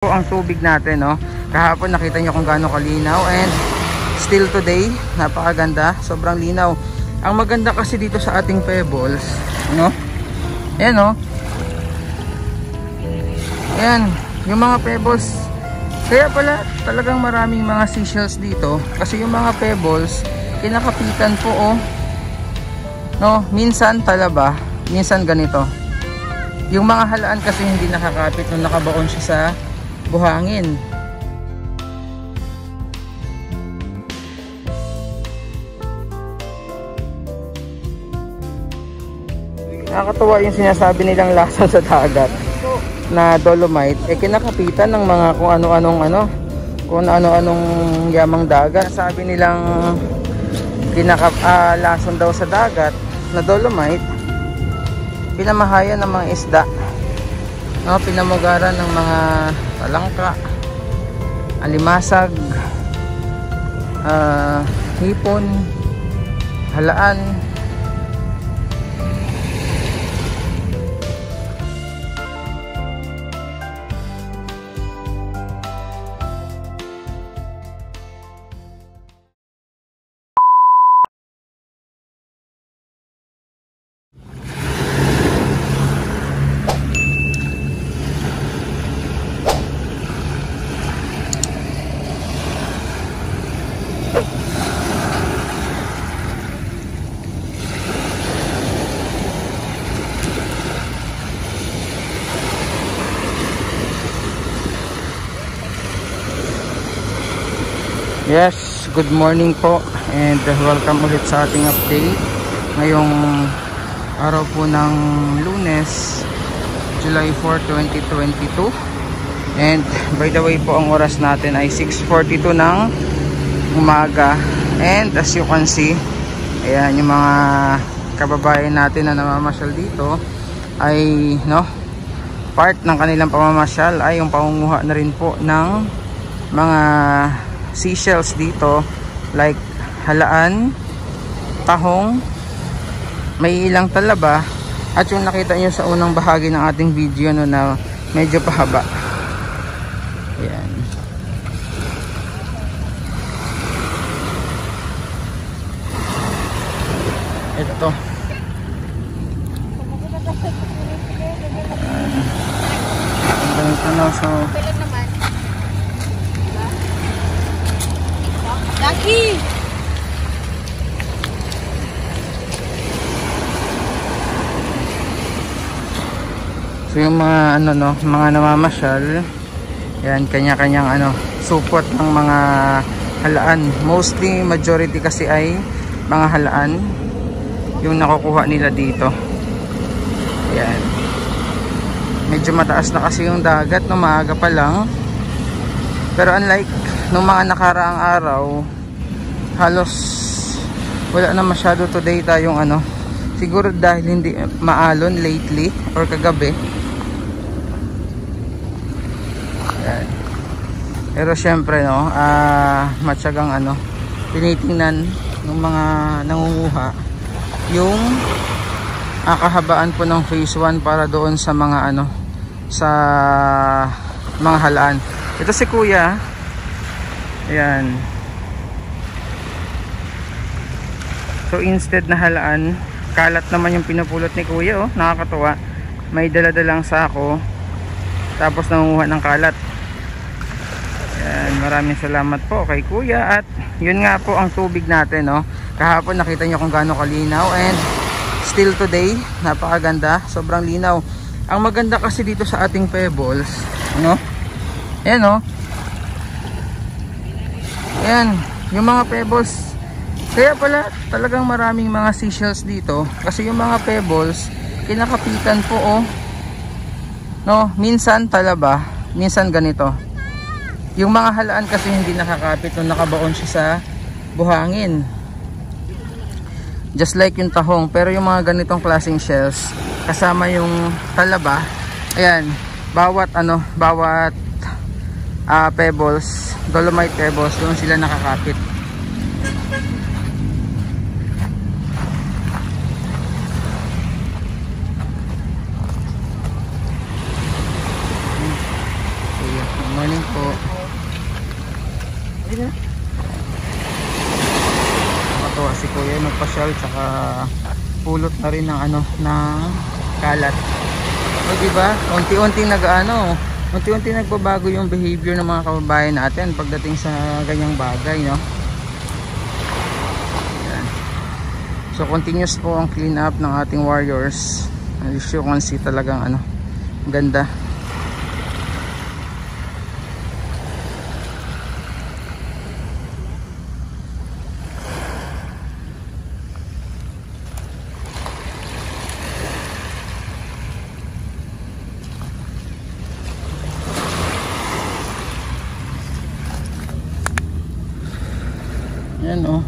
Ang tubig natin, no? Kahapon nakita nyo kung gaano kalinaw, and still today napakaganda, sobrang linaw. Ang maganda kasi dito sa ating pebbles, no? Ayan, no? Ayan yung mga pebbles, kaya pala talagang maraming mga seashells dito kasi yung mga pebbles kinakapitan po, oh, no? Minsan talaba, minsan ganito. Yung mga halaan kasi hindi nakakapit nung nakabaon siya sa buhangin. Nakakatawa yung sinasabi nilang lasa sa dagat na dolomite, eh kinakapitan ng mga kung ano-anong ano, kung ano-anong yamang dagat. Sabi nilang lason daw sa dagat na dolomite, pinamahayan ng mga isda, no, pinamugaran ng mga talangka, alimasag, hipon, halaan. Yes, good morning po, and welcome ulit sa ating update ngayong araw po ng Lunes, July 4, 2022. And by the way po, ang oras natin ay 6:42 ng umaga. And as you can see, ayan yung mga kababayan natin na namamasyal dito ay, no, part ng kanilang pamamasyal ay yung pangunguha na rin po ng mga seashells dito, like halaan, tahong, may ilang talaba, at yung nakita nyo sa unang bahagi ng ating video, no, na medyo pahaba. Ayan. Ito. Ito na, so Lucky! So yung mga ano, no, mga namamasyal, yan, kanya-kanyang ano, support ng mga halaan. Mostly majority kasi ay mga halaan yung nakukuha nila dito. Yan. Medyo mataas na kasi yung dagat, no, maaga pa lang. Pero unlike nung mga nakaraang araw, halos wala na masyado today tayong ano, siguro dahil hindi maalon lately or kagabi. Ayan. Pero syempre, no, matyagang ano, tinitingnan ng mga nangunguha yung kahabaan po ng phase 1 para doon sa mga ano, sa mga halaan. Ito si kuya. Ayan. So instead na halaan, kalat naman yung pinupulot ni kuya, oh. Nakakatuwa. May dala-dalang sako, tapos nangunguha ng kalat. Ayan. Maraming salamat po kay kuya. At yun nga po ang tubig natin, no? Kahapon nakita nyo kung gaano kalinaw, and still today napakaganda, sobrang linaw. Ang maganda kasi dito sa ating pebbles, no? Ayan, no? Ayan, yung mga pebbles, kaya pala talagang maraming mga seashells dito kasi yung mga pebbles kinakapitan po, oh, no, minsan talaba, minsan ganito. Yung mga halaan kasi hindi nakakapit nung nakabaon siya sa buhangin, just like yung tahong. Pero yung mga ganitong klaseng shells kasama yung talaba, ayan, bawat ano, bawat pebbles, dolomite pebbles, doon sila nakakapit. Ano Morning po. Nakatawa si Kuya, nagpasyal tsaka pulot na rin ng ano, ng kalat. O diba, unti-unti nagbabago yung behavior ng mga kababayan natin pagdating sa ganyang bagay, no? Ayan. So continuous po ang clean up ng ating warriors. As you can see, talagang ano, ganda. Ayan o.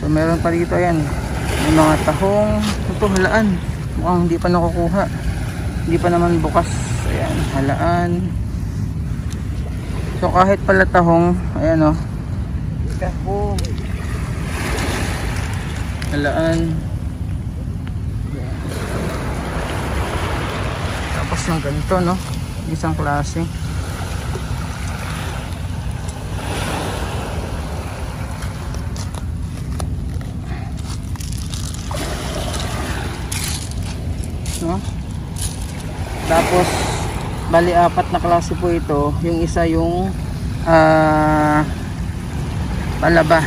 So meron pa dito, ayan. May mga tahong. Ito, halaan. Mukhang hindi pa nakukuha. Hindi pa naman bukas. Ayan, halaan. So kahit pala tahong, ayan o. Tahong. Halaan. Tapos yung ganito, no? Isang klase. No? Tapos bali apat na klase po ito. Yung isa yung palaba.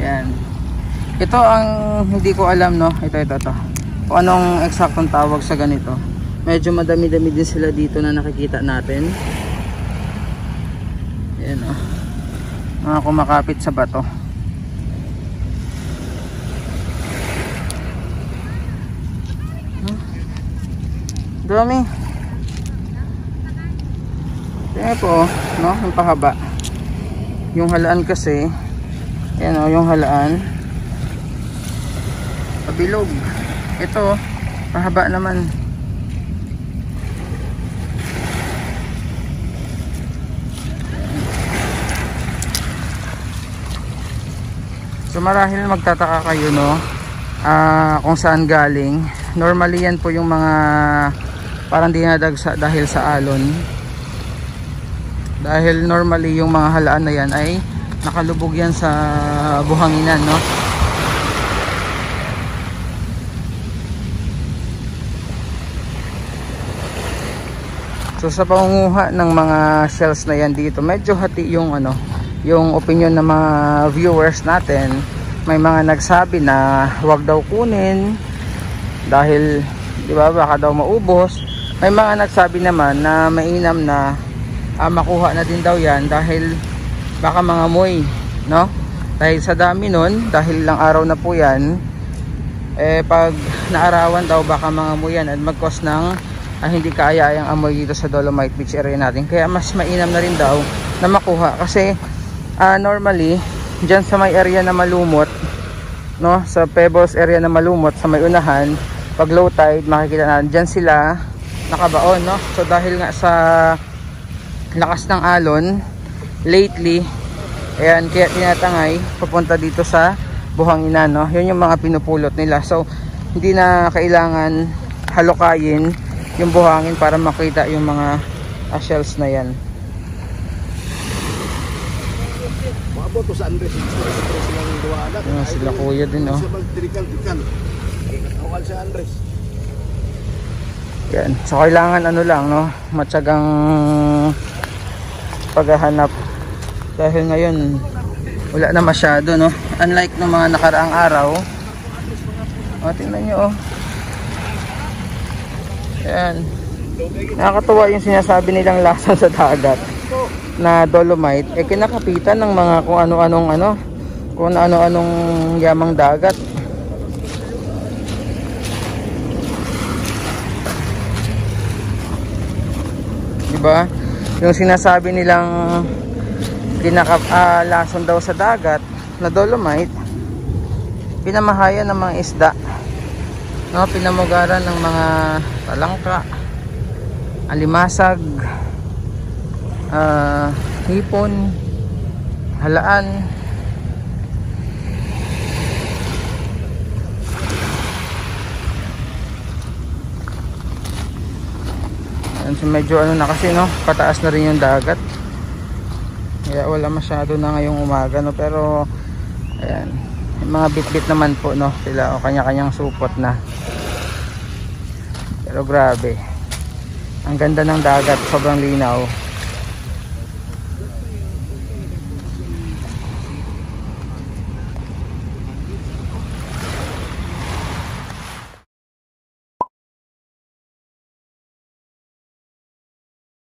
Ayan. Ito ang hindi ko alam, no. Ito. Kung anong eksaktong tawag sa ganito. Medyo madami-dami din sila dito na nakikita natin. Ayan o. Mga kumakapit sa bato. Dami. Tingnan po, no? Yung pahaba. Yung halaan kasi, ayan o, yung halaan. Pabilog. Ito, pahaba naman. So marahil magtataka kayo, no? Kung saan galing. Normally yan po yung mga parang dinadagsa dahil sa alon, dahil normally yung mga halaan na yan ay nakalubog yan sa buhanginan, no? So sa pangunguha ng mga shells na yan dito, medyo hati yung ano, yung opinion ng mga viewers natin. May mga nagsabi na huwag daw kunin dahil di ba baka daw maubos. May mga nagsabi naman na mainam na makuha na din daw yan dahil baka mangamoy, no? Dahil sa dami nun, dahil lang araw na po yan, eh pag naarawan daw baka mangamoy yan at mag-cause ng hindi kaaya-ayang amoy dito sa Dolomite Beach area natin. Kaya mas mainam na rin daw na makuha kasi normally dyan sa may area na malumot, no? Sa Pebbles area na malumot, sa may unahan, pag low tide makikita na dyan sila nakabaon, no? So dahil nga sa lakas ng alon lately, ayan, kaya tinatangay papunta dito sa buhanginan, no? Yun yung mga pinupulot nila. So hindi na kailangan halukayin yung buhangin para makita yung mga shells na yan. Ayan, sila kuya din, no? Yan. So kailangan ano lang, no, matyagang paghahanap dahil ngayon wala na masyado, no, unlike ng mga nakaraang araw. O, tingnan nyo, oh. Yan. Nakakatuwa yung sinasabi nilang lasa sa dagat na Dolomite, eh kinakapitan ng mga kung ano-anong ano, kung ano-anong yamang dagat. Diba? Yung sinasabi nilang lason daw sa dagat na Dolomite, pinamahayan ng mga isda, no? Pinamugaran ng mga talangka, alimasag, hipon, halaan. Ayan, so medyo ano na kasi, no, pataas na rin yung dagat, kaya wala masyado na ngayong umaga, no, pero ayan, yung mga bitbit naman po, no, sila, o kanya-kanyang supot na. Pero grabe, ang ganda ng dagat, sobrang linaw.